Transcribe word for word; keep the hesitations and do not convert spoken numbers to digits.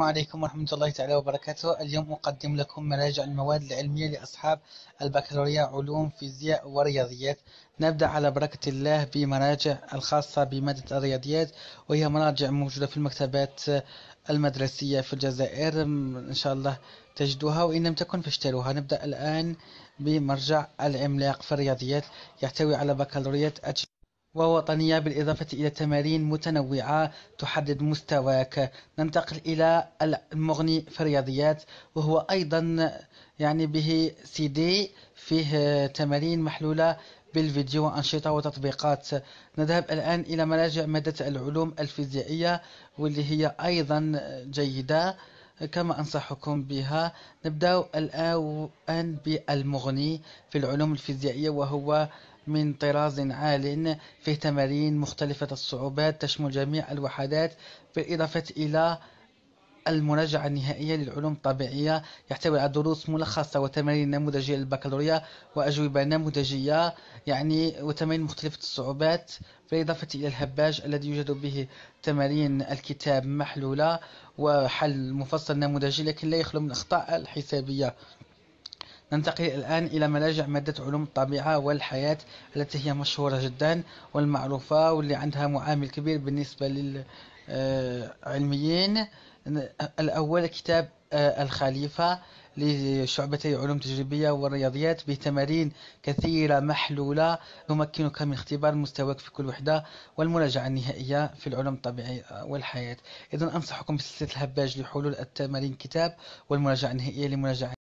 السلام عليكم ورحمة الله تعالى وبركاته. اليوم أقدم لكم مراجع المواد العلمية لأصحاب البكالوريا علوم فيزياء ورياضيات. نبدأ على بركة الله بمراجع الخاصة بمادة الرياضيات، وهي مراجع موجودة في المكتبات المدرسية في الجزائر، إن شاء الله تجدوها، وإن لم تكن فاشتروها. نبدأ الآن بمرجع العملاق في الرياضيات، يحتوي على بكالوريات أتش ووطنية بالإضافة إلى تمارين متنوعة تحدد مستواك. ننتقل إلى المغني في الرياضيات، وهو أيضا يعني به سي دي فيه تمارين محلولة بالفيديو وأنشطة وتطبيقات. نذهب الآن إلى مراجع مادة العلوم الفيزيائية، واللي هي أيضا جيدة كما أنصحكم بها. نبدأ الآن بالمغني في العلوم الفيزيائية، وهو من طراز عال، فيه تمارين مختلفة الصعوبات تشمل جميع الوحدات، بالإضافة إلى المراجعة النهائية للعلوم الطبيعية، يحتوي على دروس ملخصة وتمارين نموذجية للبكالوريا وأجوبة نموذجية، يعني وتمارين مختلفة الصعوبات، بالإضافة إلى الهباج الذي يوجد به تمارين الكتاب محلولة وحل مفصل نموذجي لكن لا يخلو من الأخطاء الحسابية. ننتقل الآن إلى مراجع مادة علوم الطبيعة والحياة، التي هي مشهورة جدا والمعروفة، واللي عندها معامل كبير بالنسبة للعلميين. الأول كتاب الخليفة لشعبتي علوم تجريبية والرياضيات، به تمارين كثيرة محلولة يمكنك من اختبار مستواك في كل وحدة، والمراجعة النهائية في العلوم الطبيعية والحياة. إذن أنصحكم بسلسلة الهباج لحلول التمارين كتاب، والمراجعة النهائية لمراجعة